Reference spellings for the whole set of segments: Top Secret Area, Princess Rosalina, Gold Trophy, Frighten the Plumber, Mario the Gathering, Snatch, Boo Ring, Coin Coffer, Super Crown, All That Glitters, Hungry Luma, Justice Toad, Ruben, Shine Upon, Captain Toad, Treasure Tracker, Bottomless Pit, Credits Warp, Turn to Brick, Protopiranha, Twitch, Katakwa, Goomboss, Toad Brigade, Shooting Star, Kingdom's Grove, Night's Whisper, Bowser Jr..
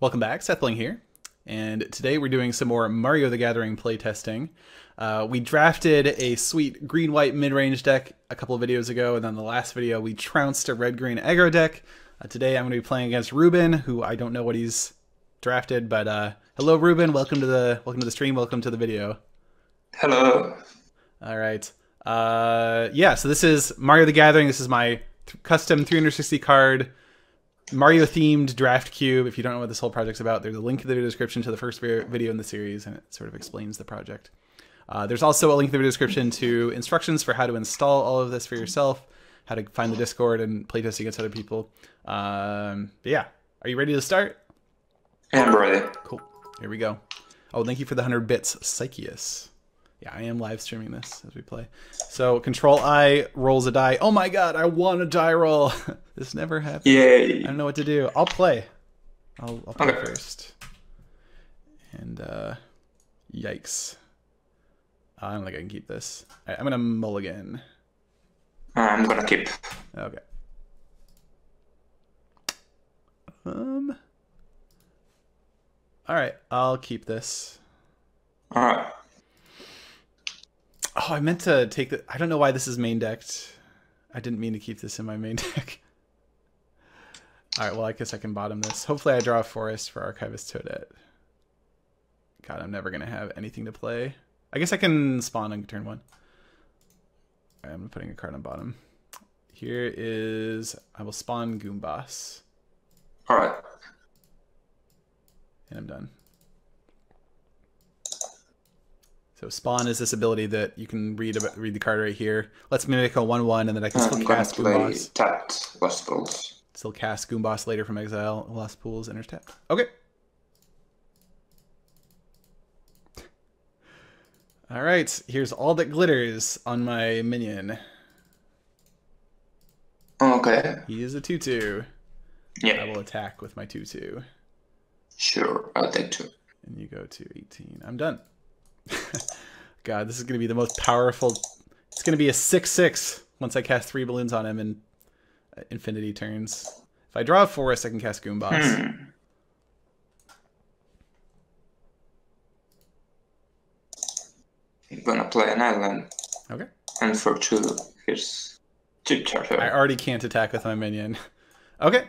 Welcome back, SethBling here, and today we're doing some more Mario the Gathering playtesting. We drafted a sweet green-white mid-range deck a couple of videos ago, and then the last video we trounced a red-green aggro deck. Today I'm going to be playing against Ruben, who I don't know what he's drafted, but hello Ruben, welcome to the stream, welcome to the video. Hello. All right. Yeah, so this is Mario the Gathering. This is my custom 360 card Mario themed draft cube. If you don't know what this whole project's about, there's a link in the video description to the first video in the series, and it sort of explains the project. There's also a link in the video description to instructions for how to install all of this for yourself, how to find the Discord and playtest against other people. But yeah, are you ready to start? I'm ready. Cool. Here we go. Oh, thank you for the 100 bits, Psycheus. Yeah, I am live streaming this as we play. So Control I rolls a die. Oh my god, I want a die roll. This never happens. Yay. I don't know what to do. I'll play. I'll play okay. First. And yikes. I don't think I can keep this. All right, I'm gonna mulligan. I'm gonna keep. Okay. All right, I'll keep this. All right. Oh, I meant to take the... I don't know why this is main decked. I didn't mean to keep this in my main deck. All right, well, I guess I can bottom this. Hopefully I draw a forest for Archivist Toadette. God, I'm never going to have anything to play. I guess I can spawn on turn one. All right, I'm putting a card on bottom. Here is... I will spawn Goomboss. All right. And I'm done. So spawn is this ability that you can read the card right here. Let's mimic a 1/1, and then I can still cast Goomboss. Tapped, Lost Pools. Still cast Goomboss later from exile. Lost Pools, enters tapped. Okay. All right. Here's All That Glitters on my minion. Okay. He is a 2/2. Yeah. I will attack with my 2/2. Sure, I'll take 2. And you go to 18. I'm done. God, this is going to be the most powerful. It's going to be a 6/6 once I cast 3 balloons on him in infinity turns. If I draw a forest, I can cast Goomboss. I'm going to play an island. Okay. And for 2, here's 2 charger. I already can't attack with my minion. Okay.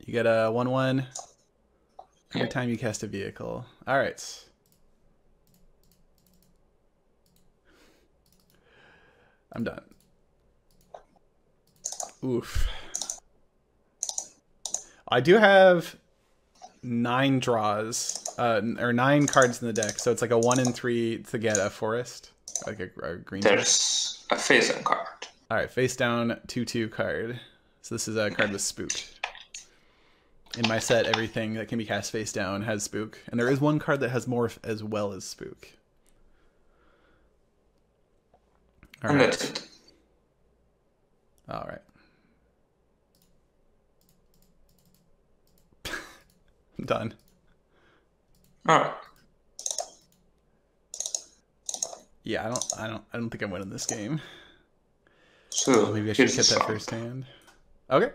You get a 1/1 every time you cast a vehicle. All right. I'm done. Oof. I do have 9 draws, or 9 cards in the deck, so it's like a 1 and 3 to get a forest, like a green. There's a face down card. All right, face down 2/2 card. So this is a card with spook. In my set, everything that can be cast face down has spook, and there is 1 card that has morph as well as spook. All right. All right. I'm done. All right. Yeah, I don't think I'm winning this game. So maybe I should get that first hand. Okay.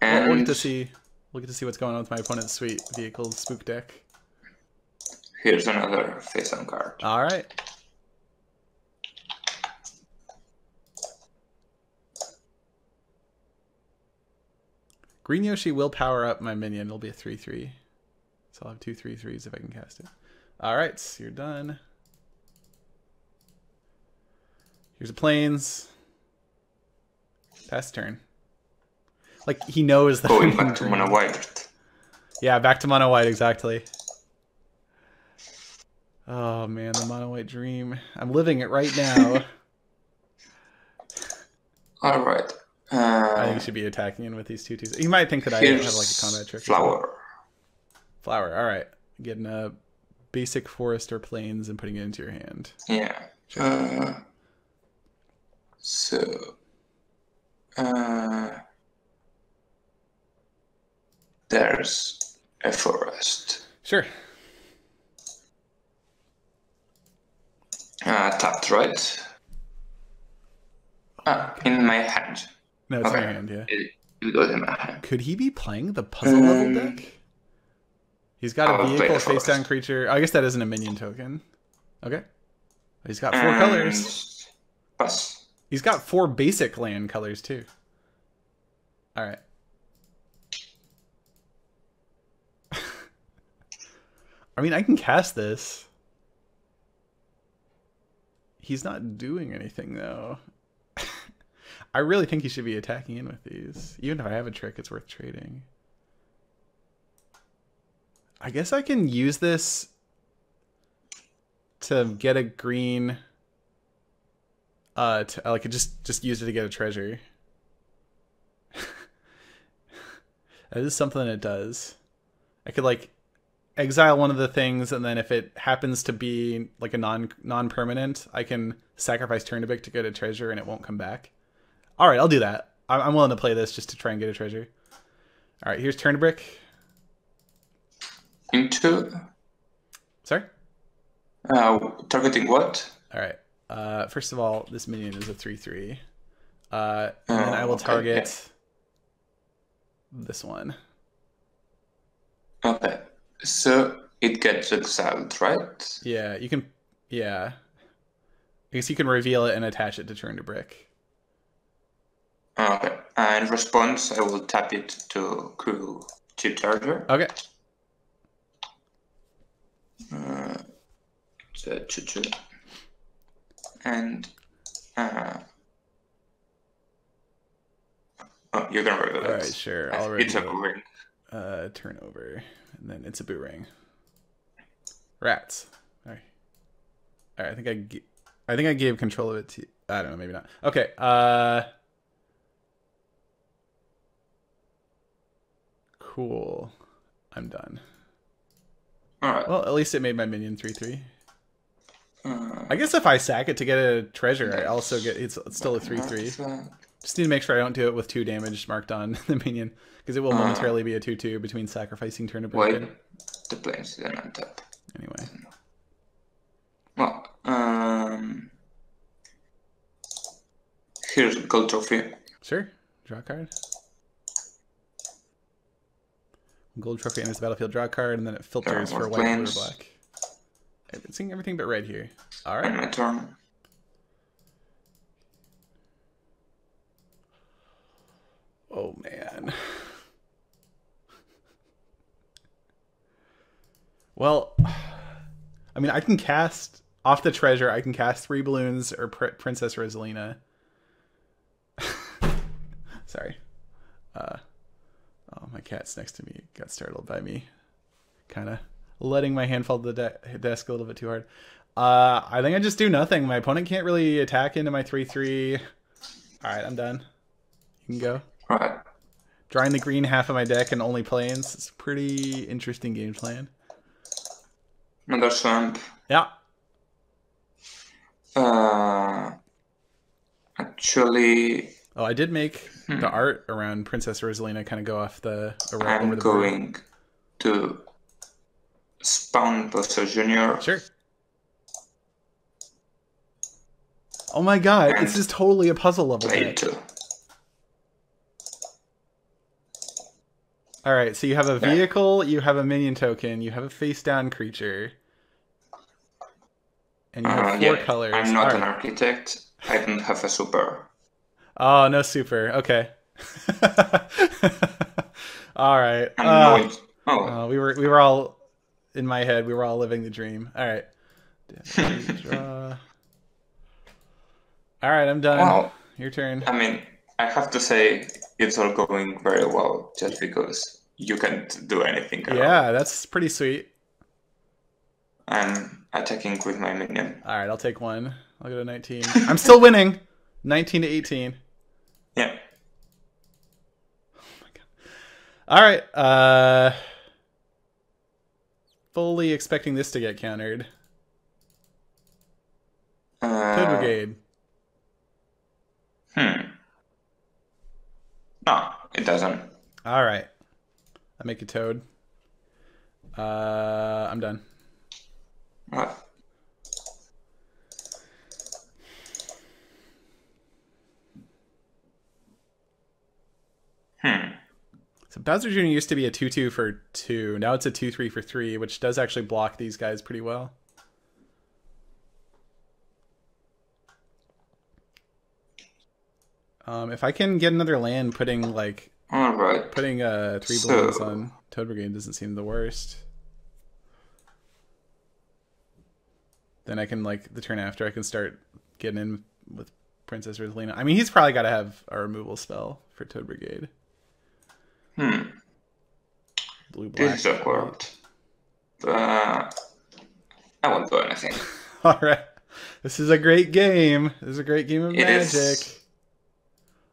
And we'll get to see. We'll get to see what's going on with my opponent's sweet vehicle spook deck. Here's another face-on card. All right. Green Yoshi will power up my minion. It'll be a 3/3. So I'll have 2 3/3s if I can cast it. All right, so you're done. Here's the plains. Pass turn. Like, he knows that. Going back to mono white. Yeah, back to mono white, exactly. Oh, man, the mono white dream. I'm living it right now. All right. I think you should be attacking in with these 2/2s. You might think that I have like a combat trick. Flower. Flower, all right. Getting a basic forest or plains and putting it into your hand. Yeah. Sure. There's a forest. Sure. Tapped, right? In my hand. No, it's okay. My hand, yeah. You go him at him. Could he be playing the puzzle level deck? He's got a vehicle, face down creature. Oh, I guess that isn't a minion token. Okay. He's got four colors. Plus. He's got four basic land colors too. All right. I mean, I can cast this. He's not doing anything though. I really think he should be attacking in with these. Even if I have a trick, it's worth trading. I guess I can use this to get a green. I could just use it to get a treasure. That is something it does. I could like exile one of the things, and then if it happens to be like a non-permanent, I can sacrifice Turn to Brick to get a treasure, and it won't come back. All right, I'll do that. I'm willing to play this just to try and get a treasure. All right, here's Turn to Brick. Into. Sorry? Targeting what? All right. First of all, this minion is a 3/3. And then I will target this one. Okay. So it gets exiled, right? Yeah, you can. Yeah. I guess you can reveal it and attach it to Turn to Brick. Okay. And in response, I will tap it to crew to treasure. Okay. Oh, you're gonna reveal it. All right, sure. It's a boo ring. Turnover, and then it's a boo ring. Rats. All right. All right. I think I gave control of it to. I don't know. Maybe not. Okay. Cool. I'm done. All right. Well, at least it made my minion 3/3. I guess if I sack it to get a treasure, I also get it's still a 3/3. Just need to make sure I don't do it with 2 damage marked on the minion, because it will momentarily be a 2/2 between sacrificing Turn to Brick. Wait, the plane's then on top. Anyway. Well, here's a gold trophy. Sure. Draw a card. Gold trophy enters the battlefield, draw a card, and then it filters for white, blue, or black. I'm seeing everything but red here. All right. My turn. Oh man. Well, I mean, I can cast off the treasure. I can cast Three Balloons or Princess Rosalina. Sorry. Oh, my cat's next to me. It got startled by me kind of letting my hand fall to the desk a little bit too hard. I think I just do nothing. My opponent can't really attack into my 3/3. All right, I'm done. You can go. All right. Drawing the green half of my deck and only planes. It's a pretty interesting game plan. Another swamp. Yeah. Actually... Oh, I did make the art around Princess Rosalina kind of go off the... I'm going to spawn Bowser Jr. Sure. Oh my god, and this is totally a puzzle level. Alright, so you have a vehicle, you have a minion token, you have a face-down creature, and you have four colors. I'm not an architect. I don't have a super... Oh, no super. Okay. All right. We were all in my head. We were all living the dream. All right. All right, I'm done. Wow. Your turn. I mean, I have to say it's all going very well just because you can't do anything. Yeah, that's pretty sweet. I'm attacking with my minion. All right, I'll take one. I'll go to 19. I'm still winning. 19-18. Yeah. Oh my god. All right. Fully expecting this to get countered. Toad Brigade. No, it doesn't. All right. I make a toad. I'm done. All right. Bowser Jr. used to be a 2-2 for 2. Now it's a 2-3 for 3, which does actually block these guys pretty well. If I can get another land, putting like three balloons on Toad Brigade doesn't seem the worst. Then I can like the turn after I can start getting in with Princess Rosalina. I mean, he's probably got to have a removal spell for Toad Brigade. Hmm. Blue black. This is awkward. I won't do anything. All right. This is a great game. This is a great game of Magic. Is...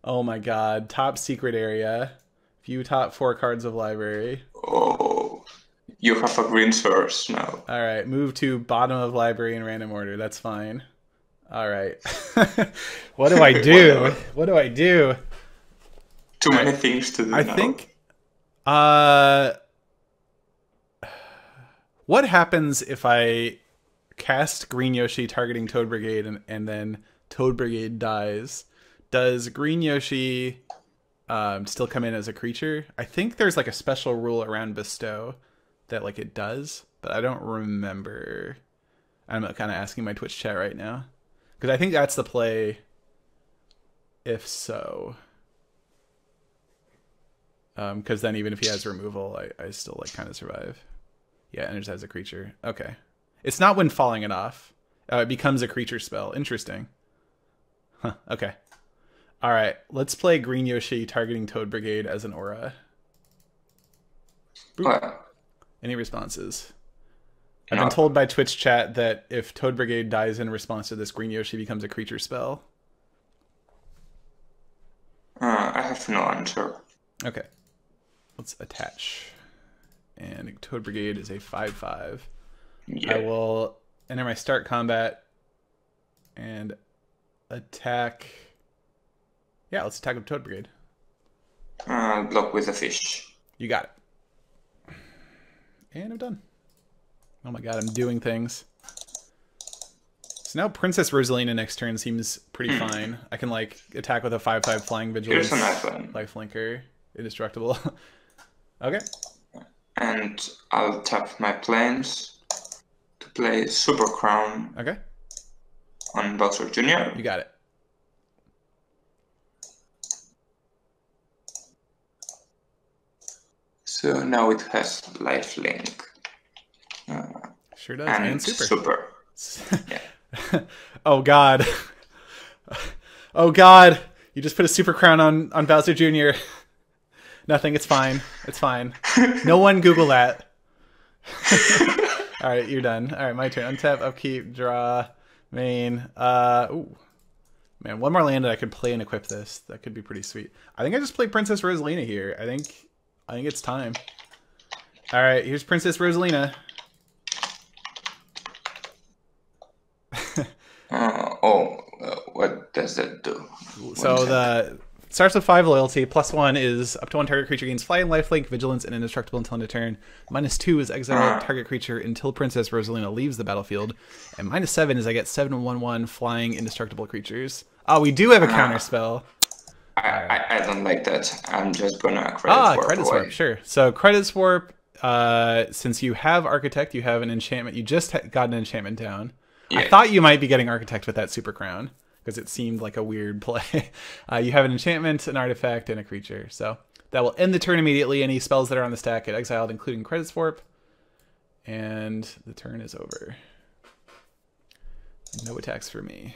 Oh my god, Top Secret Area. View top 4 cards of library. Oh, you have a green source now. Alright, move to bottom of library in random order, that's fine. Alright. What do I do? What do I do? Too many things to do now. I think... What happens if I cast Green Yoshi targeting Toad Brigade and then Toad Brigade dies? Does Green Yoshi still come in as a creature? I think there's like a special rule around Bestow that like it does, but I don't remember. I'm kind of asking my Twitch chat right now because I think that's the play. If so, because then even if he has removal, I still like kind of survive. Yeah, enters as a creature. Okay, it's not when falling it off. It becomes a creature spell. Interesting. Huh. Okay. All right, let's play Green Yoshi targeting Toad Brigade as an aura. Boop. Any responses? No. I've been told by Twitch chat that if Toad Brigade dies in response to this, Green Yoshi becomes a creature spell. I have no answer. Okay. Let's attach. And Toad Brigade is a 5/5. Yeah. I will enter my start combat and attack... Yeah, let's attack with Toad Brigade. Block with a fish. You got it. And I'm done. Oh my god, I'm doing things. So now Princess Rosalina next turn seems pretty fine. I can like attack with a 5/5 flying vigilance. Here's a nice one. Lifelinker. Indestructible. Okay. And I'll tap my planes to play Super Crown. Okay. On Bowser Jr. You got it. So now it has lifelink. Sure does. And super. Yeah. Oh god. Oh god. You just put a super crown on Bowser Jr. Nothing. It's fine. It's fine. No one Google that. All right, you're done. All right, my turn. Untap, upkeep, draw, main. Ooh. Man, one more land that I could play and equip this. That could be pretty sweet. I think I just played Princess Rosalina here. I think it's time. All right, here's Princess Rosalina. What does that do? So the starts with 5 loyalty. +1 is up to 1 target creature gains fly and lifelink, vigilance, and indestructible until end of turn. -2 is exile target creature until Princess Rosalina leaves the battlefield, and -7 is I get 7/1/1 flying indestructible creatures. Oh, we do have a counter spell. I don't like that. I'm just gonna credits warp. Sure. So credits warp. Since you have architect, you have an enchantment. You just got an enchantment down. Yeah. I thought you might be getting architect with that super crown because it seemed like a weird play. You have an enchantment, an artifact, and a creature. So that will end the turn immediately. Any spells that are on the stack get exiled, including credits warp. And the turn is over. No attacks for me.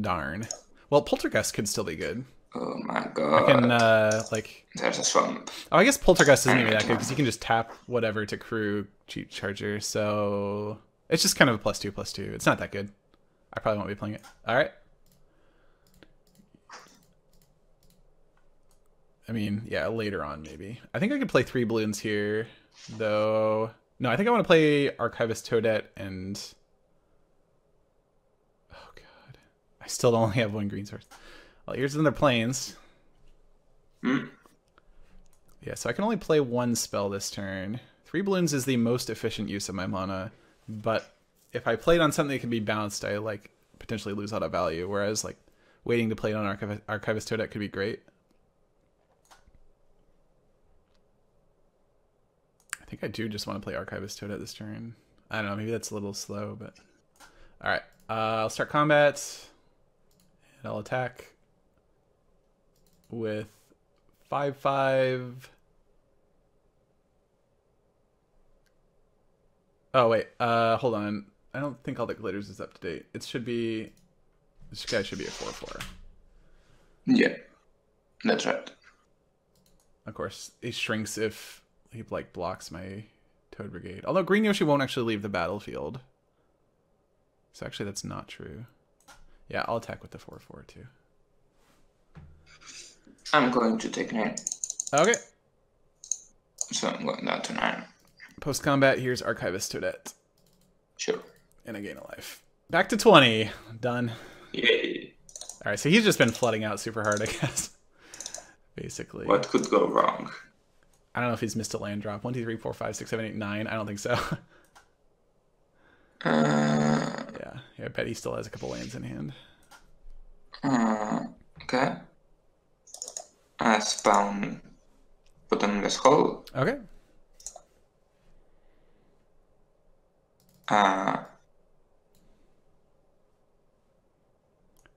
Darn. Well, Poltergust could still be good. Oh my god. I can, like... There's a swamp. Oh, I guess Poltergust isn't even that good, because you can just tap whatever to crew Cheat Charger, so... It's just kind of a +2/+2. It's not that good. I probably won't be playing it. Alright. I mean, yeah, later on, maybe. I think I could play 3 balloons here, though... No, I think I want to play Archivist Toadette and... I still only have 1 green source. Well, here's another planes. Yeah, so I can only play 1 spell this turn. 3 balloons is the most efficient use of my mana, but if I played on something that could be bounced, I like potentially lose out of value. Whereas like waiting to play it on Archivist Toadette could be great. think I do just want to play Archivist Toadette this turn. I don't know, maybe that's a little slow, but... Alright, I'll start combat. And I'll attack with 5-5. Oh, wait, hold on. I don't think All That Glitters is up to date. It should be... This guy should be a 4-4. Yeah, that's right. Of course, he shrinks if he, like, blocks my Toad Brigade. Although Green Yoshi won't actually leave the battlefield. So actually, that's not true. Yeah, I'll attack with the 4-4, too. I'm going to take 9. Okay. So I'm going down to 9. Post-combat, here's Archivist Toadette. Sure. And I gain a life. Back to 20. Done. Yay. Alright, so he's just been flooding out super hard, I guess. Basically. What could go wrong? I don't know if he's missed a land drop. 1, 2, 3, 4, 5, 6, 7, 8, 9. I don't think so. Yeah, I bet he still has a couple lands in hand. Okay. I spawn Bottomless Hole. Okay.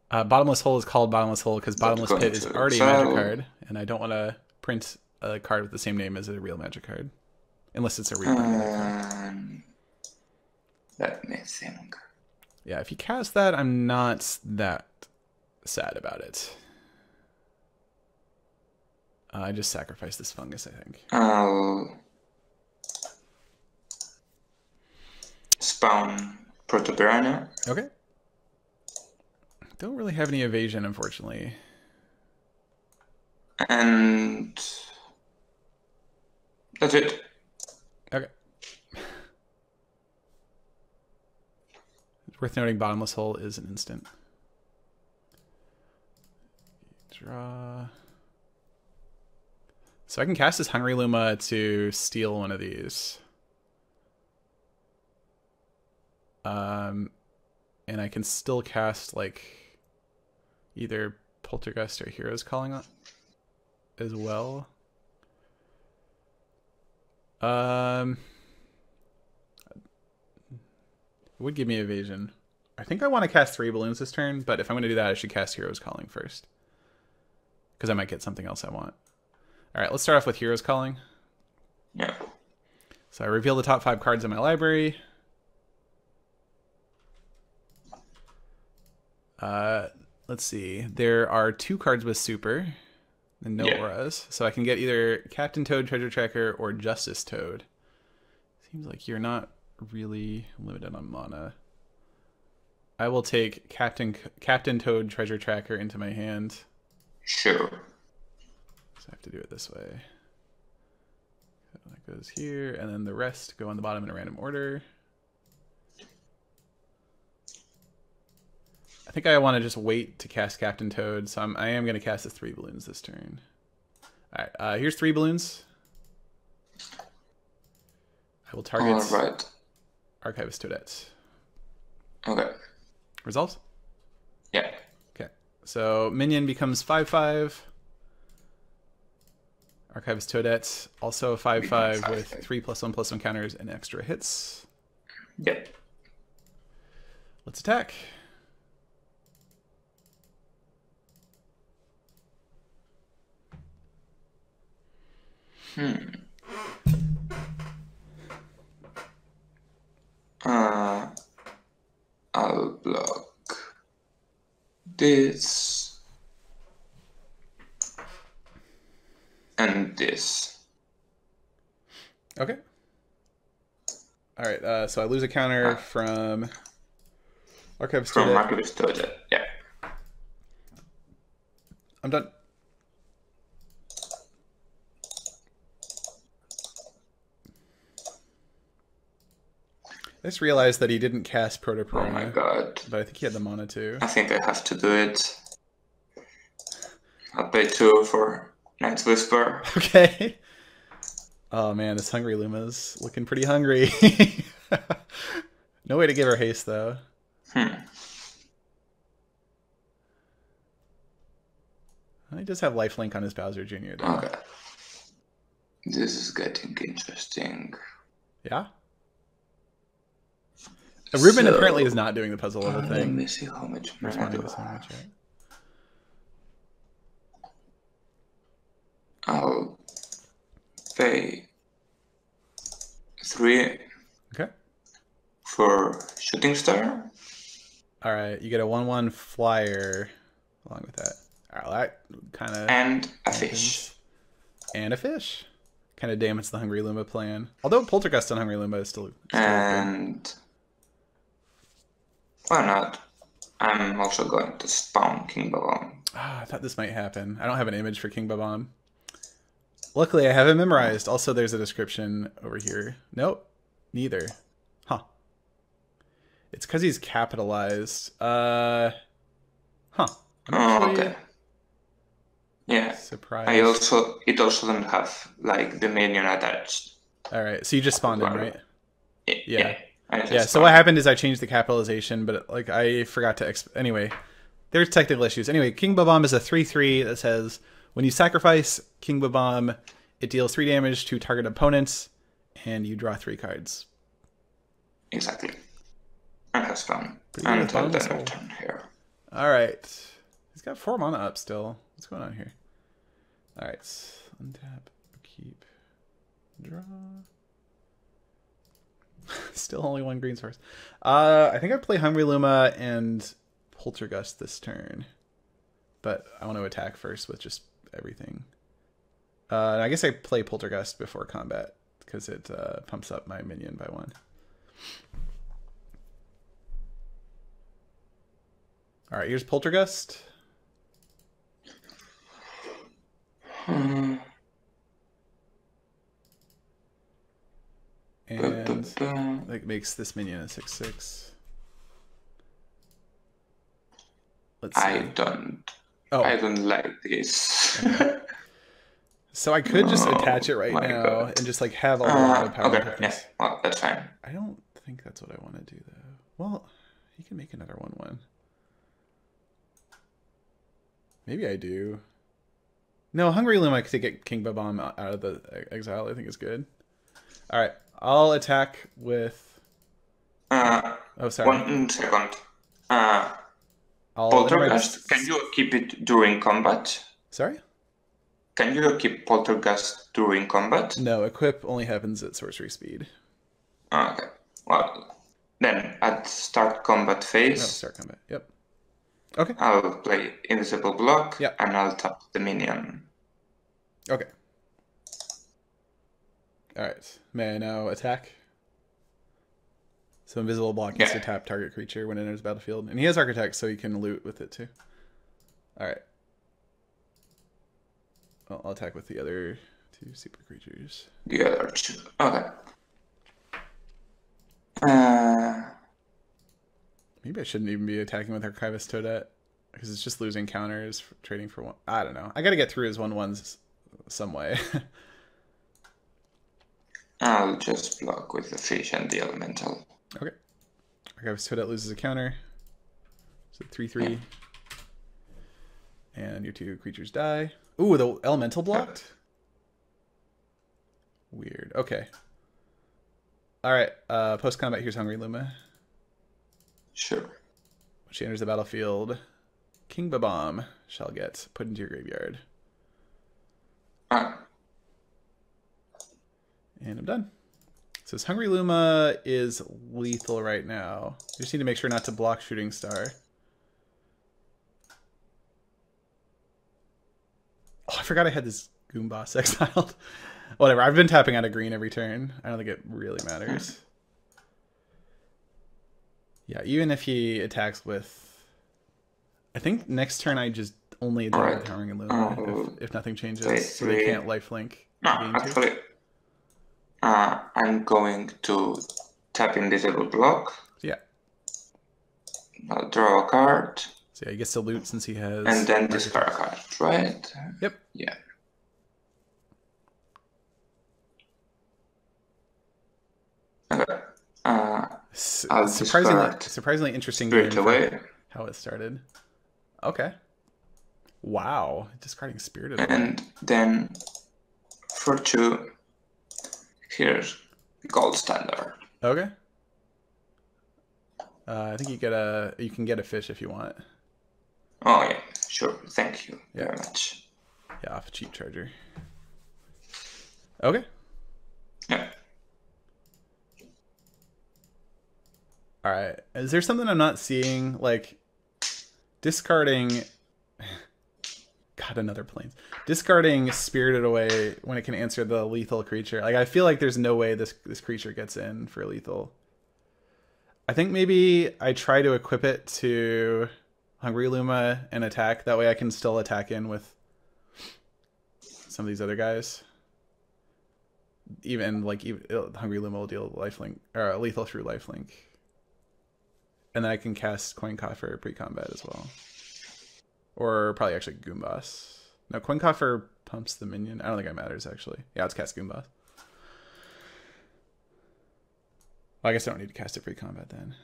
Bottomless Hole is called Bottomless Hole because Bottomless Pit is already a magic card, and I don't want to print a card with the same name as a real magic card, unless it's a real magic card. Let me think. Yeah, if you cast that, I'm not that sad about it. I just sacrificed this fungus, I think. Spawn Protopiranha. Okay. Don't really have any evasion, unfortunately. And that's it. Okay. It's worth noting Bottomless Hole is an instant. Draw. So I can cast this Hungry Luma to steal one of these. And I can still cast, like, either Poltergust or Heroes Calling on as well. It would give me evasion. I think I want to cast 3 Balloons this turn, but if I'm going to do that, I should cast Heroes Calling first. Because I might get something else I want. Alright, let's start off with Heroes Calling. Yeah. So I reveal the top 5 cards in my library. Let's see. There are 2 cards with super and no auras. So I can get either Captain Toad, Treasure Tracker, or Justice Toad. Seems like you're not really limited on mana. I will take Captain Toad, Treasure Tracker into my hand. Sure. So I have to do it this way. So that goes here, and then the rest go on the bottom in a random order. I think I want to just wait to cast Captain Toad, so I am going to cast the 3 Balloons this turn. All right, here's 3 Balloons. I will target Archivist Toadette. Okay. Resolves? Yeah. Okay. So minion becomes 5/5. Archivist Toadette also a 5/5 with 3 +1/+1 counters and extra hits. Yep. Let's attack. I'll block this and this. Okay. All right. So I lose a counter from Archivist Toadette. Yeah. I'm done. I just realized that he didn't cast Protopiranha. Oh my god. But I think he had the mana too. I think I have to do it. I'll pay 2 for Night's Whisper. Okay. Oh man, this Hungry Luma's looking pretty hungry. No way to give her haste though. He does have lifelink on his Bowser Jr. though. Okay. This is getting interesting. Yeah? Ruben apparently is not doing the puzzle level thing. Let me see how much more I do have. I'll pay 3 for Shooting Star. All right, you get a 1/1 flyer along with that. All right, kind of. And a fish. And a fish. Kind of damage the Hungry Luma plan. Although Poltergust on Hungry Luma is still. And why not? I'm also going to spawn King Bob-omb. Ah, I thought this might happen. I don't have an image for King Bob-omb. Luckily, I have it memorized. Also, there's a description over here. Nope, neither. Huh. It's because he's capitalized. Huh. Oh, okay. Yeah. Surprise. I also, it also doesn't have, like, the minion attached. All right, so you just spawned him, right? Yeah. Yeah, so what happened is I changed the capitalization, but, like, I forgot to... Anyway, there's technical issues. Anyway, King Bob-omb is a 3/3 that says... When you sacrifice King Bob-omb, it deals 3 damage to target opponents, and you draw 3 cards. Exactly. And has fun. And then turn here. All right. He's got 4 mana up still. What's going on here? All right. Untap, keep, draw. Still only 1 green source. I think I play Hungry Luma and Poltergust this turn, but I want to attack first with just everything. And I guess I play Poltergust before combat because it pumps up my minion by 1. All right, here's Poltergust. And like makes this minion a 6/6. Let's see. I don't like this. Okay. So I could just attach it right now and just like have all the power. Okay, yes, well, that's fine. I don't think that's what I want to do though. Well, he can make another 1/1. Maybe I do. No, Hungry Luma to get King Bob-omb out of the exile I think is good. All right, I'll attack with. Oh, sorry. 1 second. Poltergust, can you keep it during combat? Sorry? Can you keep Poltergust during combat? No, equip only happens at sorcery speed. Okay. Well, then at start combat phase. No, start combat, yep. Okay. I'll play Invisible Block, yep. And I'll tap the minion. Okay. Alright, may I now attack? So Invisible Block gets to tap target creature when it enters the battlefield. And he has Architect, so he can loot with it too. Alright. Well, I'll attack with the other 2 super creatures. The other 2. Okay. Maybe I shouldn't even be attacking with Archivist Toadette. Because it's just losing counters, trading for 1. I don't know. I gotta get through his 1/1s some way. I'll just block with the fish and the elemental. Okay. Archivist Toadette loses a counter. So 3/3. Yeah. And your 2 creatures die. Ooh, the elemental blocked? Weird. Okay. Alright, post combat, here's Hungry Luma. Sure. When she enters the battlefield, King Bob-omb shall get put into your graveyard. And I'm done. So this Hungry Luma is lethal right now. You just need to make sure not to block Shooting Star. Oh, I forgot I had this Goomboss exiled. Whatever, I've been tapping out a green every turn. I don't think it really matters. Yeah, even if he attacks with... I think next turn I just only attack with Hungry Luma if nothing changes. So they can't lifelink. No, actually... I'm going to tap Invisible Block. Yeah. I'll draw a card. So yeah, he gets to loot since he has... And then discard a card, right? Yep. Yeah. Okay. Surprisingly interesting game for how it started. Okay. Wow. Discarding Spirited Away. And then for 2... Here's the gold standard. Okay. I think you get a. You can get a fish if you want. Oh yeah, sure. Thank you very much. Yeah, off a cheap charger. Okay. Yeah. All right. Is there something I'm not seeing? Like discarding. God, another planes. Discarding Spirited Away when it can answer the lethal creature. Like I feel like there's no way this creature gets in for lethal. I think maybe I try to equip it to Hungry Luma and attack. That way I can still attack in with some of these other guys. Even like Hungry Luma will deal lifelink or lethal through lifelink. And then I can cast Coin Coffer pre-combat as well. Or probably actually Goomboss. No, Coin Coffer pumps the minion. I don't think it matters actually. Yeah, let's cast Goomboss. I guess I don't need to cast it pre-combat then.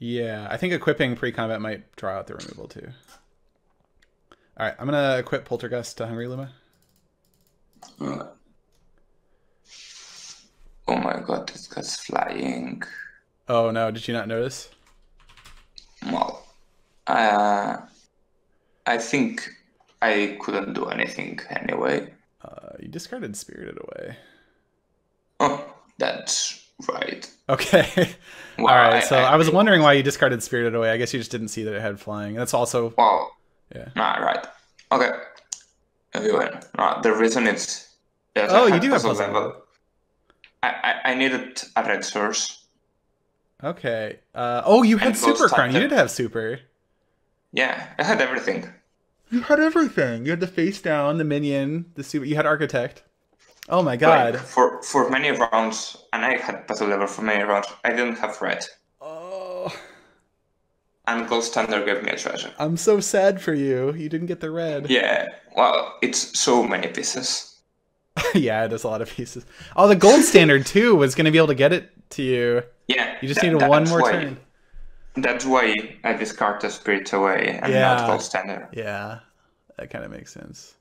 Yeah, I think equipping pre-combat might draw out the removal too. All right, I'm gonna equip Poltergust to Hungry Luma. Oh my god, this guy's flying. Oh no, did you not notice? Well, I think I couldn't do anything anyway. You discarded Spirited Away. Oh, that's right. Okay. Well, all right. So I was wondering why you discarded Spirited Away. I guess you just didn't see that it had flying. That's also. Well. Yeah. All right. Okay. You win. Right. The reason is. Yes, oh, you do have Puzzle Level. I needed a red source. Okay. Oh, you had Super Crown. You did have Super. Yeah, I had everything. You had everything. You had the face down, the minion, the super. You had Architect. Oh my god. Like for many rounds, and I had Puzzle Level for many rounds, I didn't have red. Oh. And Gold Standard gave me a treasure. I'm so sad for you. You didn't get the red. Yeah. Well, it's so many pieces. Yeah, there's a lot of pieces. Oh, the Gold Standard, too, was going to be able to get it to you. Yeah. You just needed one more turn. That's why I discarded Spirit Away and not Gold Standard. Yeah. That kind of makes sense.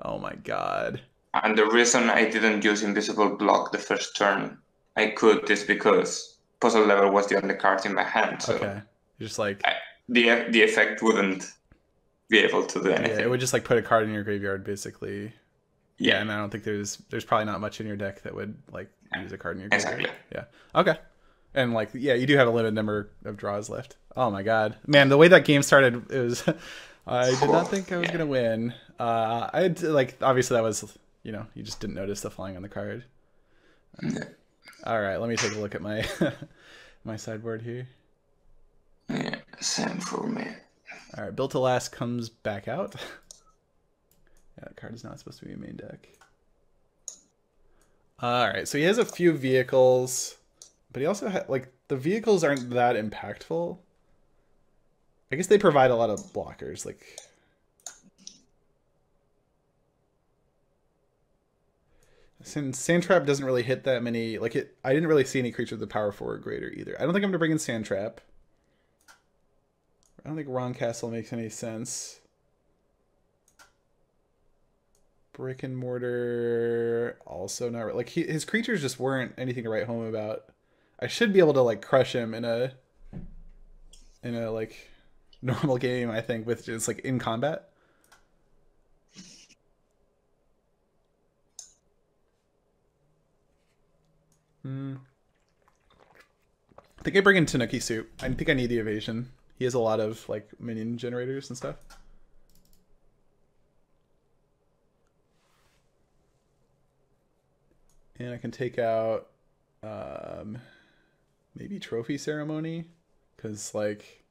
Oh my god. And the reason I didn't use Invisible Block the first turn I could is because Puzzle Level was the only card in my hand. So okay, just like the effect wouldn't be able to do anything. Yeah, it would just like put a card in your graveyard basically. Yeah, and I don't think there's probably not much in your deck that would like use a card in your graveyard. Exactly. Yeah. Okay. And like yeah, you do have a limited number of draws left. Oh my god, man! The way that game started, it was I did not think I was gonna win. I had to, like obviously that was. You know, you just didn't notice the flying on the card. Yeah. All right, let me take a look at my my sideboard here. Yeah, same for me. All right, Built to Last comes back out. Yeah, that card is not supposed to be in main deck. All right, so he has a few vehicles, but he also has, like, the vehicles aren't that impactful. I guess they provide a lot of blockers, like... Since Sandtrap doesn't really hit that many, like it, I didn't really see any creature with the power 4 or greater either. I don't think I'm gonna bring in Sandtrap. I don't think Roncastle makes any sense. Brick and Mortar also not really, like his creatures just weren't anything to write home about. I should be able to like crush him in a like normal game. I think with just like in combat. I think I bring in Tanuki Soup. I think I need the evasion. He has a lot of like minion generators and stuff. And I can take out maybe Trophy Ceremony because like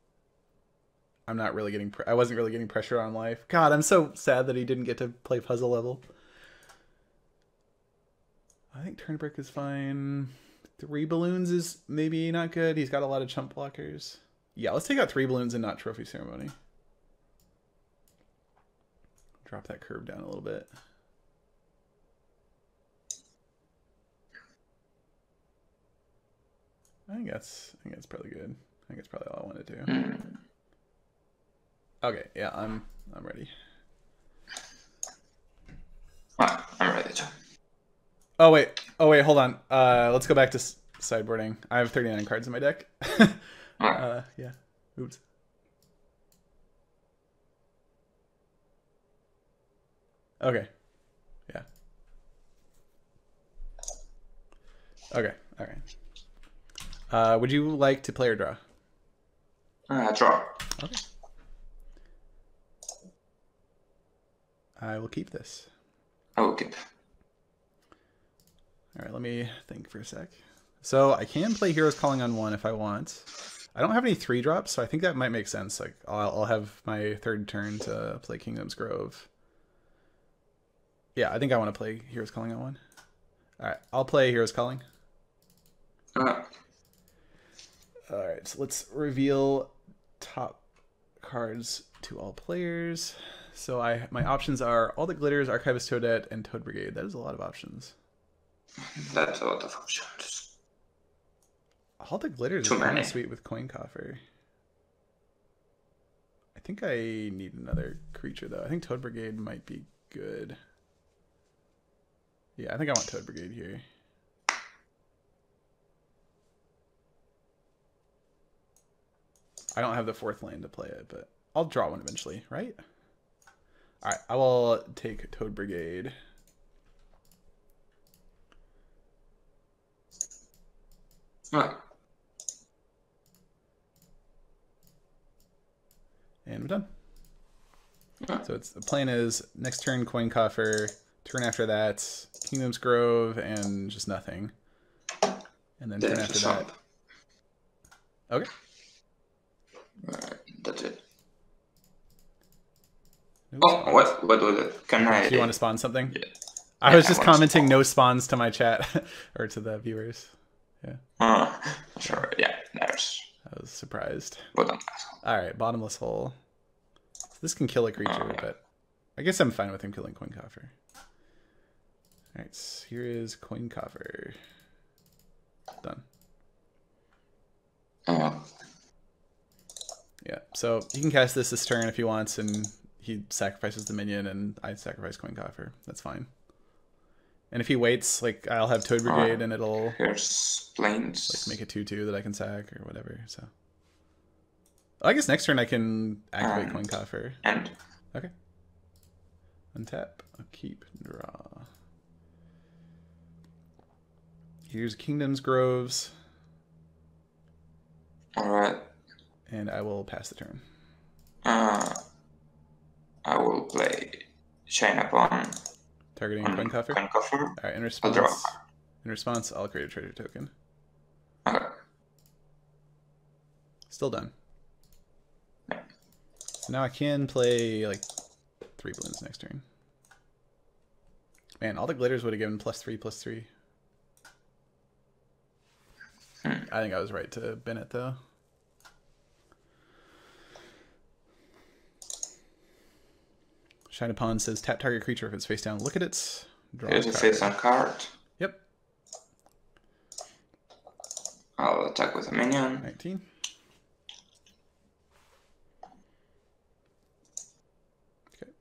I'm not really getting I wasn't really getting pressure on life. God, I'm so sad that he didn't get to play Puzzle Level. I think Turn to Brick is fine. Three Balloons is maybe not good. He's got a lot of chump blockers. Yeah, let's take out Three Balloons and not Trophy Ceremony. Drop that curve down a little bit. I think that's probably good. I think it's probably all I want to do. Okay, yeah, I'm ready. All right, I'm ready. Oh wait, hold on. Let's go back to sideboarding. I have 39 cards in my deck. Yeah. Oops. Okay. Yeah. Okay. All right. Would you like to play or draw? Draw. Okay. I will keep this. Okay. All right. Let me think for a sec. So I can play Heroes Calling on one if I want. I don't have any 3-drops, so I think that might make sense. Like I'll have my third turn to play Kingdom's Grove. Yeah, I think I want to play Heroes Calling on one. All right, I'll play Heroes Calling. All right, so let's reveal top cards to all players. So my options are All That Glitters, Archivist Toadette, and Toad Brigade. That is a lot of options. That's a lot of options. All That Glitters is kind of sweet with Coin Coffer. I think I need another creature, though. I think Toad Brigade might be good. Yeah, I think I want Toad Brigade here. I don't have the fourth land to play it, but I'll draw one eventually, right? All right, I will take Toad Brigade. Right. And we're done. Right. So the plan is next turn, Coin Coffer. Turn after that, Kingdom's Grove, and just nothing. And then turn after that. Okay. Alright, that's it. Oops. Oh, what was it? Can I... Do you want to spawn something? Yeah. I was just commenting no spawns to my chat, or to the viewers. Yeah. Sure, yeah, there's... I was surprised. Alright, Bottomless Hole. So this can kill a creature, but I guess I'm fine with him killing Coin Coffer. Alright, so here is Coin Coffer. Done. Yeah, so he can cast this turn if he wants, and he sacrifices the minion, and I sacrifice Coin Coffer. That's fine. And if he waits, like, I'll have Toad Brigade, and it'll like make a 2/2 that I can sack, or whatever, so. I guess next turn I can activate Coin Coffer. And. Okay. Untap, keep, draw. Here's Kingdom's Groves. Alright. And I will pass the turn. I will play Shine Upon. Targeting Coin Coffer? Coin Coffer. Alright, in response, I'll create a treasure token. Okay. Still done. Yeah. So now I can play, like, 3 balloons next turn. Man, All the Glitters would have given +3/+3. I think I was right to Bennett, though. Shine Upon says, tap target creature if it's face down. Look at it. Draw Here's a face down card. Yep. I'll attack with a minion. 19. Okay.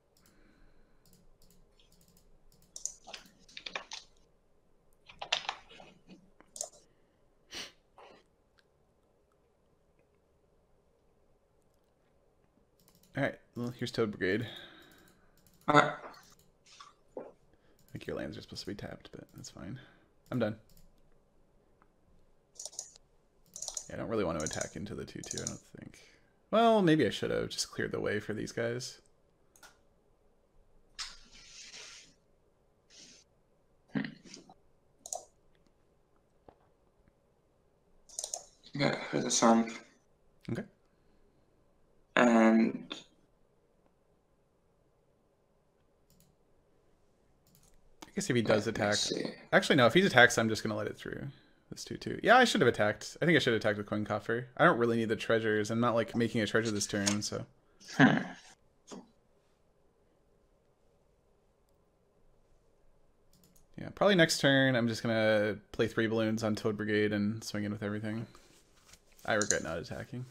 All right. Well, here's Toad Brigade. Alright. I think your lands are supposed to be tapped, but that's fine. I'm done. Yeah, I don't really want to attack into the 2/2, I don't think. Well, maybe I should have just cleared the way for these guys. Yeah, for the sump. Okay. And... I guess if he does attack... Actually, no. If he attacks, I'm just going to let it through. That's 2/2. Yeah, I should have attacked. I think I should have attacked with Coin Coffer. I don't really need the treasures. I'm not, like, making a treasure this turn, so... Yeah, probably next turn, I'm just going to play 3 balloons on Toad Brigade and swing in with everything. I regret not attacking.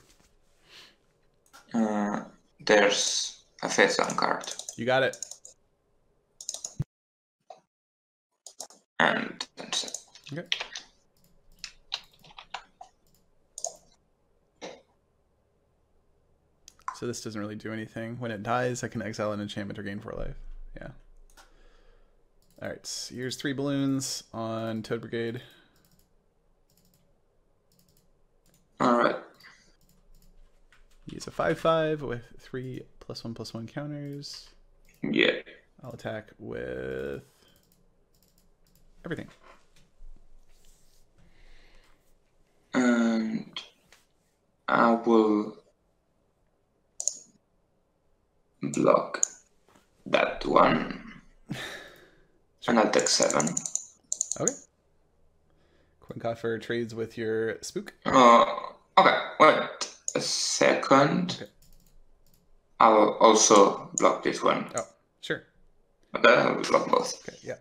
There's a face-on card. You got it. And Okay. So this doesn't really do anything. When it dies, I can exile an enchantment or gain 4 life. Yeah. Alright, so here's 3 balloons on Toad Brigade. Alright. Use a 5/5 with 3 +1/+1 counters. Yeah. I'll attack with everything. And I will block that one. And I'll take 7. Okay. Coin Coffer trades with your spook. Okay, wait a second. Okay. I'll also block this one. Oh, sure. But then I'll block both. Okay, yeah.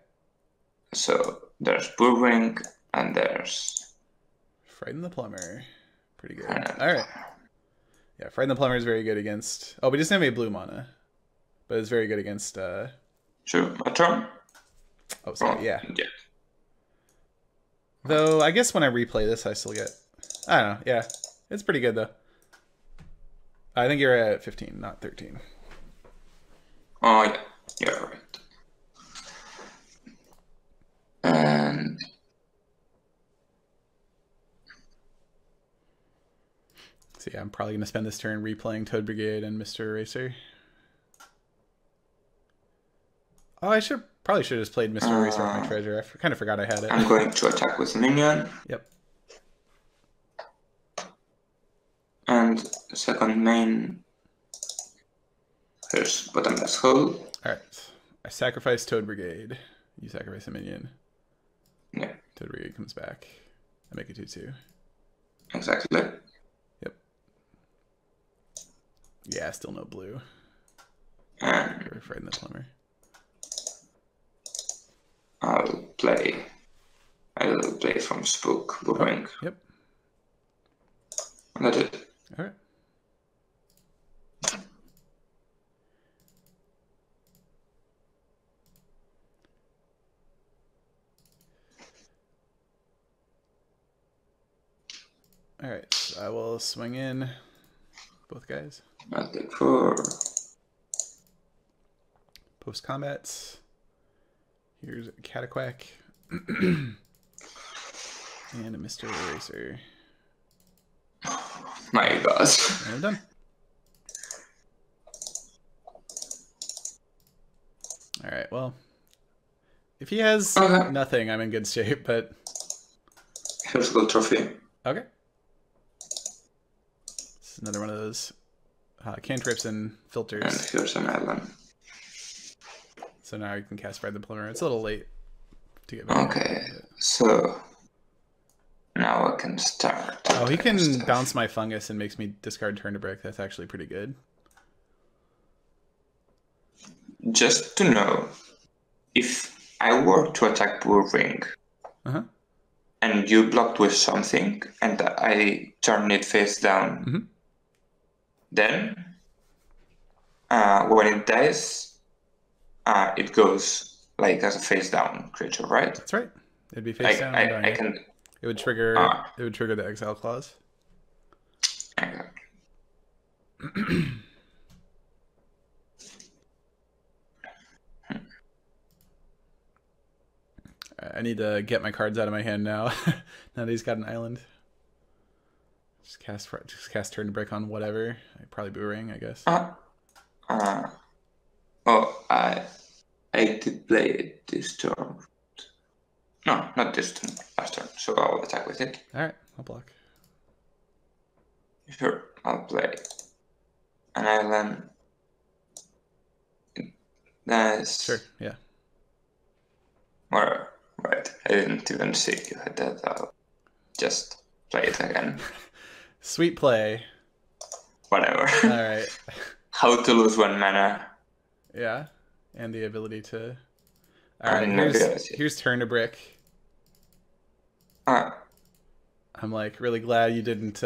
So there's Boo Ring and there's Frighten the Plumber. Pretty good. Alright. Yeah, Frighten the Plumber is very good against... Oh, we just have a blue mana. But it's very good against... Sure, my turn. Oh, sorry, oh, yeah. Yeah. Though, I guess when I replay this, I still get... I don't know, yeah. It's pretty good, though. I think you're at 15, not 13. Oh, yeah. Yeah, right. And... So yeah, I'm probably going to spend this turn replaying Toad Brigade and Mr. Eraser. Oh, I probably should have just played Mr. Eraser with my treasure. I kind of forgot I had it. I'm going to attack with minion. Yep. And second main, here's Bottomless Hole. Alright. I sacrifice Toad Brigade. You sacrifice a minion. Yeah. Toad Brigade comes back. I make a 2/2. Exactly. Yeah, still no blue. You're Frighten the Plumber. I'll play. I'll play from spook. Boo Ring. Oh, yep. That's it. All right. All right. So I will swing in. Both guys. I'll take 4. Post combats. Here's a Cataquack. And a Mr. Eraser. My gosh. And I'm done. Alright, well. If he has nothing, I'm in good shape, but. Here's a Gold Trophy. Okay. Another one of those cantrips and filters. And here's an island. So now you can cast Frighten the Plumber. It's a little late to get back. Okay, so now I can start. Oh, he can bounce my fungus and makes me discard Turn to Brick. That's actually pretty good. Just to know, if I were to attack Boo Ring, and you blocked with something, and I turn it face down. Then, when it dies, it goes like as a face down creature, right? That's right. It'd be face down. It would trigger. It would trigger the exile clause. Okay. I need to get my cards out of my hand now. Now that he's got an island. Just cast Turn to Brick on whatever. Probably Boo Ring, I guess. I did play it this turn. No, not this turn. Last turn. So I'll attack with it. Alright, I'll block. Sure, I'll play an island. Nice. Sure, yeah. Or, right, I didn't even see you had that. I'll just play it again. Sweet play. Whatever. Alright. How to lose 1 mana. Yeah. And the ability to... Alright, here's Turn to Brick. I'm like really glad you didn't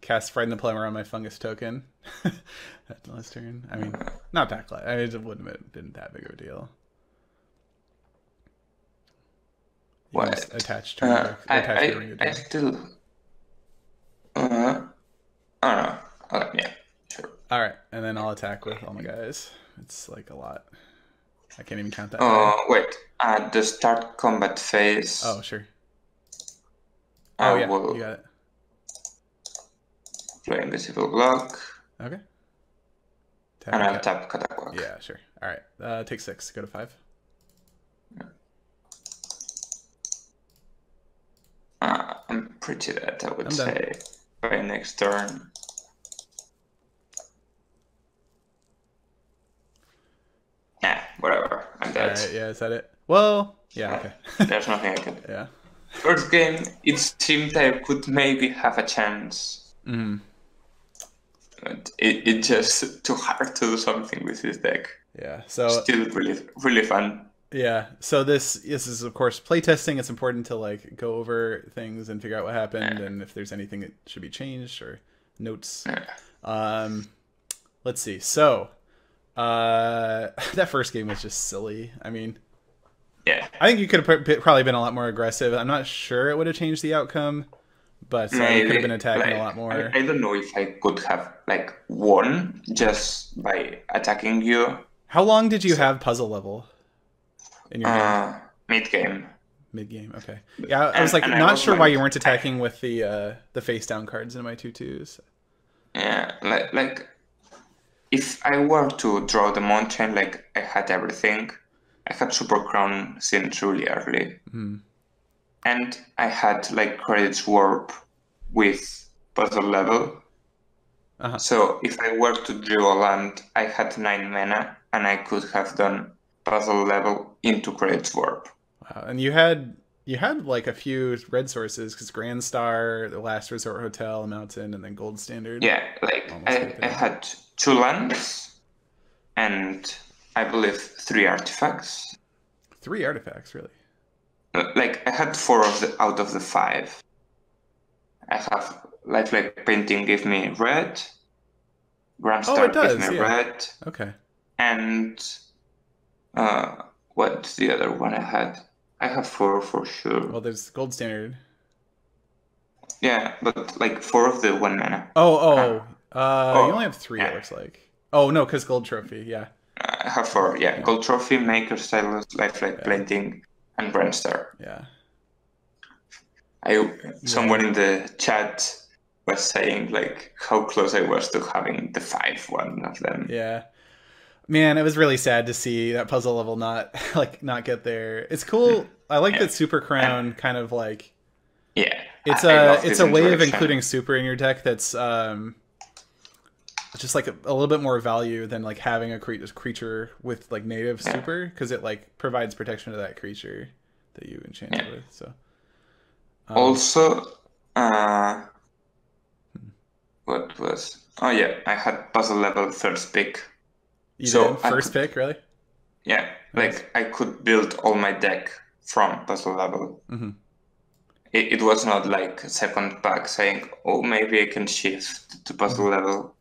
cast Frighten the Plumber on my fungus token. That's the last turn. I mean, not that glad. I mean, it wouldn't have been that big of a deal. What? Attached to the ring. I still. I don't know. Yeah, sure. All right, and then I'll attack with all my guys. It's like a lot. I can't even count that. Oh wait, at the start combat phase. Oh sure. Oh yeah, you got it. Play Invisible Block. Okay. Tap and I'll tap Katakwa. Yeah, sure. All right, take 6. Go to 5. Yeah. I'm pretty dead, I would say. By next turn. Nah, whatever. I'm dead. All right, yeah, is that it? Well, yeah, okay. There's nothing I can do. Yeah. First game, it seemed I could maybe have a chance. Mm. But it's just too hard to do something with this deck. Yeah, so... Still really fun. Yeah, so this is, of course, playtesting. It's important to, like, go over things and figure out what happened and if there's anything that should be changed or notes. Let's see. So, that first game was just silly. I mean... Yeah. I think you could have probably been a lot more aggressive. I'm not sure it would have changed the outcome, but you could have been attacking a lot more. I don't know if I could have, like, won just by attacking you. How long did you have Puzzle Level in your game? Mid-game. Mid-game, okay. Yeah, I was, like, not sure why you weren't attacking with the face-down cards in my 2/2s. Yeah, like, if I were to draw the mountain, like, I had everything. I had Super Crown since really early. Mm. And I had like Credits Warp with Puzzle Level. Uh-huh. So if I were to draw a land, I had 9 mana and I could have done Puzzle Level into Credits Warp. Wow. And you had like a few red sources because Grand Star, The Last Resort Hotel, Mountain, and then Gold Standard. Yeah, like I had 2 lands and I believe 3 artifacts. 3 artifacts, really? Like, I had 4 of the, out of the 5. I have, like Painting gave me red. Grand Star gave me red. Okay. And, what's the other one I had? I have 4 for sure. Well, there's Gold Standard. Yeah, but, like, 4 of the 1 mana. You only have 3, it looks like. Oh, no, because Gold Trophy, yeah. I have 4, yeah. Gold Trophy, Maker, Stylus, Lifelike, Planting, and Brand Star. Yeah. Someone in the chat was saying, like, how close I was to having the 5-1 of them. Yeah. Man, it was really sad to see that Puzzle Level not get there. It's cool. I like that Super Crown kind of, like... Yeah. It's a way of including Super in your deck that's... just like a little bit more value than like having a creature with like native super, because it like provides protection to that creature that you enchant with. So also what was I had Puzzle Level first pick. You so did? First pick, really? Yeah, nice. Like I could build all my deck from Puzzle Level. Mm-hmm. It was not like second pack saying, oh, maybe I can shift to Puzzle Level.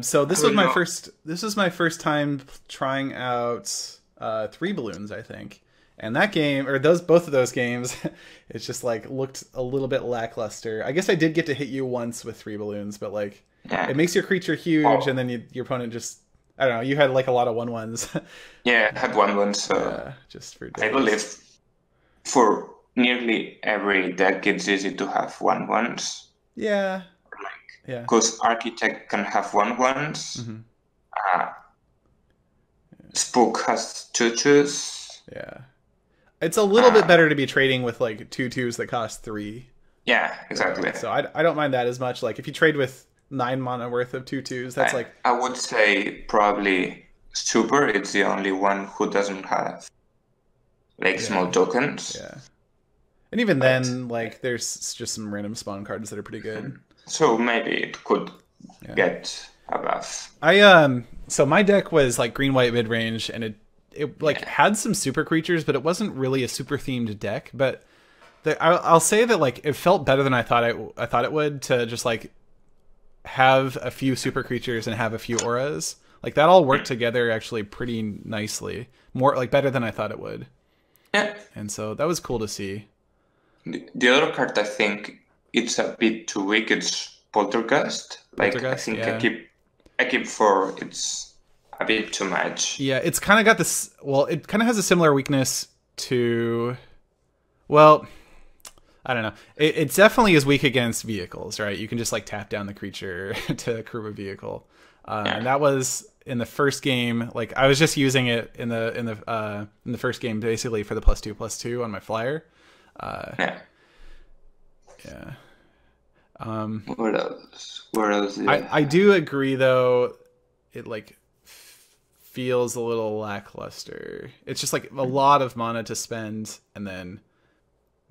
So this was my first time trying out Three Balloons, I think, and that game, or both of those games, it's just like looked a little bit lackluster. I guess I did get to hit you once with Three Balloons, but like it makes your creature huge, and then your opponent just, I don't know. You had like a lot of 1/1s. Yeah, I had 1/1. So just for days. I believe for nearly every deck, it's easy to have 1/1s. Yeah. Yeah. Because Architect can have 1/1s. Mm-hmm. Spook has 2/2s. Yeah, it's a little bit better to be trading with like 2/2s that cost 3. Yeah, exactly. So I don't mind that as much. Like if you trade with 9 mana worth of 2/2s, that's like I would say probably Super. It's the only one who doesn't have like small tokens. Yeah, and even then, like there's just some random spawn cards that are pretty good. So maybe it could get above. So my deck was like green white mid range, and it like had some super creatures, but it wasn't really a super themed deck. But I'll say that like it felt better than I thought it would to just like have a few super creatures and have a few auras. Like that all worked together actually pretty nicely. More like better than I thought it would. Yeah. And so that was cool to see. The other card, I think, it's a bit too weak. It's Poltergust. Like, Poltergust, I think, yeah. I keep four. It's a bit too much. Yeah, it's kind of got this... Well, it kind of has a similar weakness to... Well, I don't know. It definitely is weak against vehicles, right? You can just, like, tap down the creature to crew a vehicle. Yeah. And that was... in the first game, like I was just using it in the first game basically for the +2/+2 on my flyer. Yeah. What else? What else? Yeah. I do agree though. It like feels a little lackluster. It's just like a lot of mana to spend, and then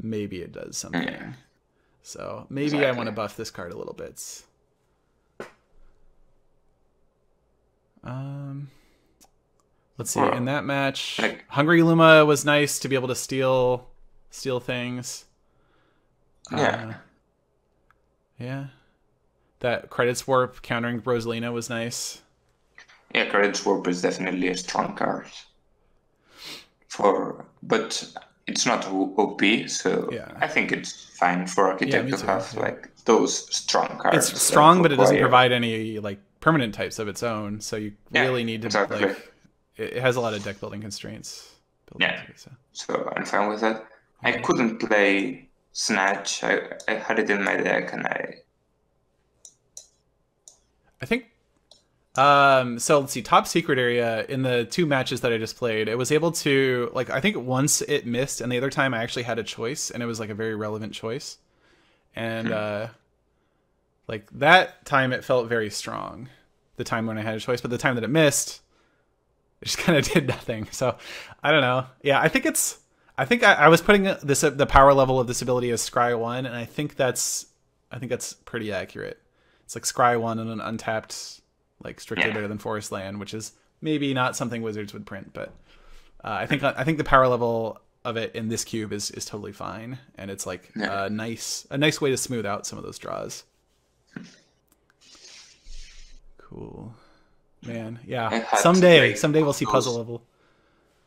maybe it does something. Yeah. So maybe I want to buff this card a little bit. Let's see. In that match, Hungry Luma was nice to be able to steal things. Yeah. That Credits Warp countering Rosalina was nice. Yeah, Credits Warp is definitely a strong card. But it's not OP, so yeah. I think it's fine for Architect to have like those strong cards. It's strong, but it doesn't provide any like permanent types of its own, so you really need to like it has a lot of deck building constraints. So I'm fine with that. I couldn't play Snatch. I had it in my deck, and I think so let's see, Top Secret Area, in the two matches that I just played, it was able to, like, I think once it missed, and the other time I actually had a choice, and it was like a very relevant choice. And like, that time it felt very strong, the time when I had a choice, but the time that it missed, it just kind of did nothing. So, I don't know. Yeah, I think it's... I was putting this the power level of this ability as Scry 1, and I think that's pretty accurate. It's like Scry 1 and an untapped, like, strictly better than Forest Land, which is maybe not something Wizards would print, but I think the power level of it in this cube is totally fine, and it's like a nice way to smooth out some of those draws. Cool, man. Yeah, someday we'll see Puzzle Level.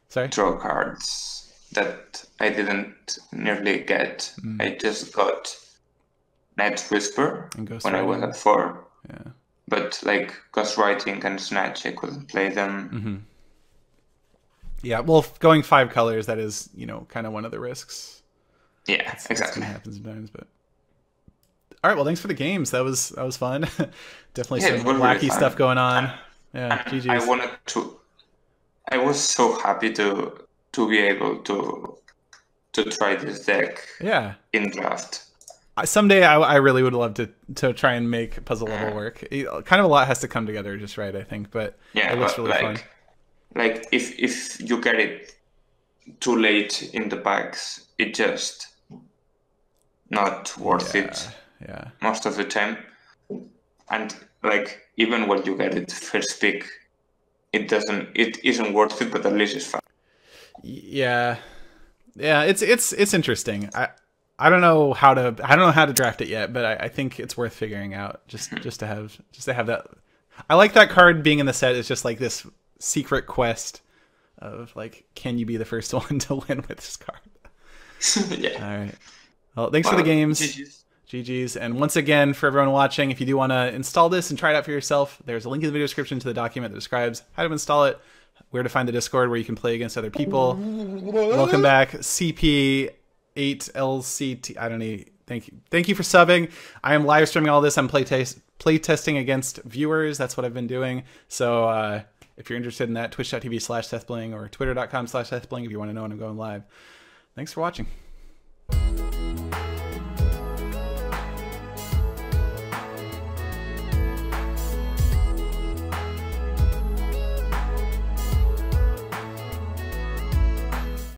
Sorry, draw cards that I didn't nearly get. I just got Night Whisper when I was at 4. Yeah, but like Ghostwriting and Snatch, I couldn't play them. Yeah, well, going 5 colors, that is, you know, kind of one of the risks. Yeah, that's exactly. That happens sometimes, but. All right, well, thanks for the games. That was fun. Definitely some wacky stuff going on. Yeah, GGs. I was so happy to be able to try this deck. Yeah. In draft. Someday, I really would love to try and make Puzzle Level work. Kind of a lot has to come together just right, I think. But yeah, it looks really fun. Like if you get it too late in the packs, it just not worth it. Yeah. Most of the time. And like, even when you get it first pick, it isn't worth it, but at least it's fun. Yeah. Yeah, it's interesting. I don't know how to draft it yet, but I think it's worth figuring out just to have that. I like that card being in the set. It's just like this secret quest of like, can you be the first one to win with this card? All right. Well, thanks for the games. GGs. And once again, for everyone watching, if you do want to install this and try it out for yourself, there's a link in the video description to the document that describes how to install it, where to find the Discord where you can play against other people. Welcome back, CP8LCT. I don't need. Thank you for subbing. I am live streaming all this. I'm playtesting against viewers. That's what I've been doing. So if you're interested in that, twitch.tv/SethBling or twitter.com/SethBling if you want to know when I'm going live. Thanks for watching.